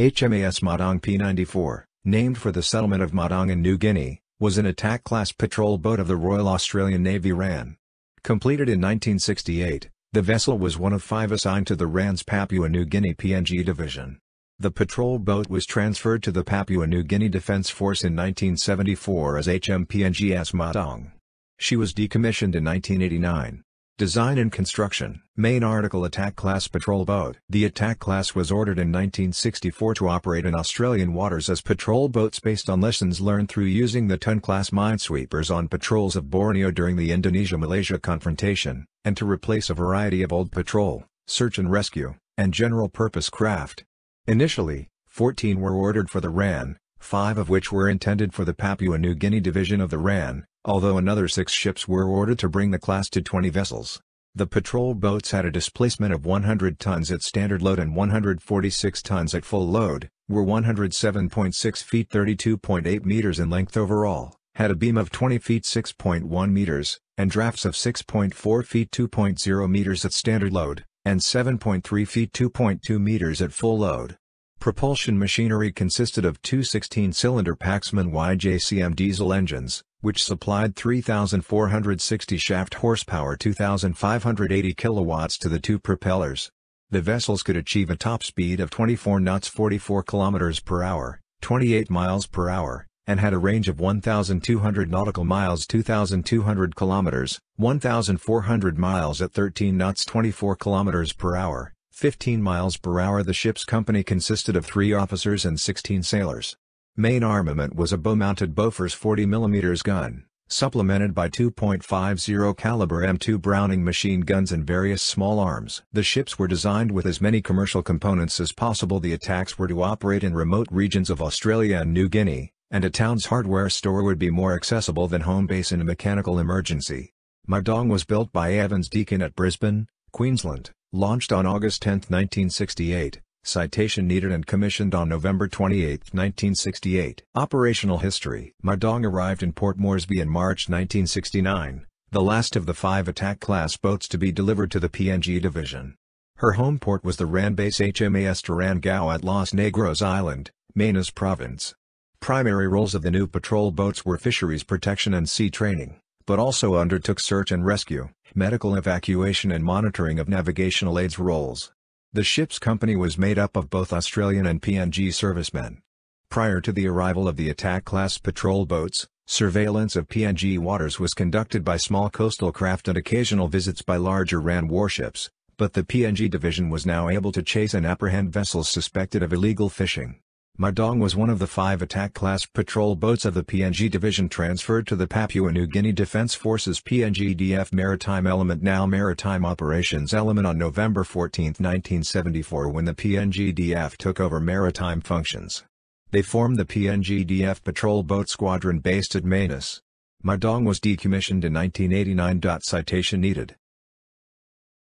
HMAS Madang P-94, named for the settlement of Madang in New Guinea, was an attack class patrol boat of the Royal Australian Navy RAN. Completed in 1968, the vessel was one of five assigned to the RAN's Papua New Guinea PNG division. The patrol boat was transferred to the Papua New Guinea Defence Force in 1974 as HMPNGS Madang. She was decommissioned in 1989. Design and construction. Main article: attack class patrol boat. The attack class was ordered in 1964 to operate in Australian waters as patrol boats based on lessons learned through using the ton class minesweepers on patrols of Borneo during the Indonesia-Malaysia confrontation, and to replace a variety of old patrol, search and rescue, and general-purpose craft. Initially, 14 were ordered for the RAN, 5 of which were intended for the Papua New Guinea division of the RAN, although another 6 ships were ordered to bring the class to 20 vessels. The patrol boats had a displacement of 100 tons at standard load and 146 tons at full load, were 107.6 feet 32.8 meters in length overall, had a beam of 20 feet 6.1 meters, and drafts of 6.4 feet 2.0 meters at standard load, and 7.3 feet 2.2 meters at full load. Propulsion machinery consisted of two 16-cylinder Paxman YJCM diesel engines, which supplied 3,460 shaft horsepower 2,580 kilowatts to the two propellers. The vessels could achieve a top speed of 24 knots 44 kilometers per hour, 28 miles per hour, and had a range of 1,200 nautical miles 2,200 kilometers, 1,400 miles at 13 knots 24 kilometers per hour, 15 miles per hour. The ship's company consisted of 3 officers and 16 sailors. Main armament was a bow-mounted Bofors 40mm gun, supplemented by 2.50 caliber M2 Browning machine guns and various small arms. The ships were designed with as many commercial components as possible. The attacks were to operate in remote regions of Australia and New Guinea, and a town's hardware store would be more accessible than home base in a mechanical emergency. Madang was built by Evans Deakin at Brisbane, Queensland, launched on August 10, 1968. Citation needed and commissioned on November 28, 1968. Operational history. Madang arrived in Port Moresby in March 1969, the last of the 5 attack class boats to be delivered to the PNG division. Her home port was the RAN base HMAS Turangao at Los Negros Island, Manus Province. Primary roles of the new patrol boats were fisheries protection and sea training, but also undertook search and rescue, medical evacuation and monitoring of navigational aids roles. The ship's company was made up of both Australian and PNG servicemen. Prior to the arrival of the attack class patrol boats, surveillance of PNG waters was conducted by small coastal craft and occasional visits by larger RAN warships, but the PNG division was now able to chase and apprehend vessels suspected of illegal fishing. Madang was one of the 5 attack class patrol boats of the PNG division transferred to the Papua New Guinea Defence Forces PNGDF Maritime Element, now Maritime Operations Element, on November 14, 1974, when the PNGDF took over maritime functions. They formed the PNGDF Patrol Boat Squadron based at Manus. Madang was decommissioned in 1989. Citation needed.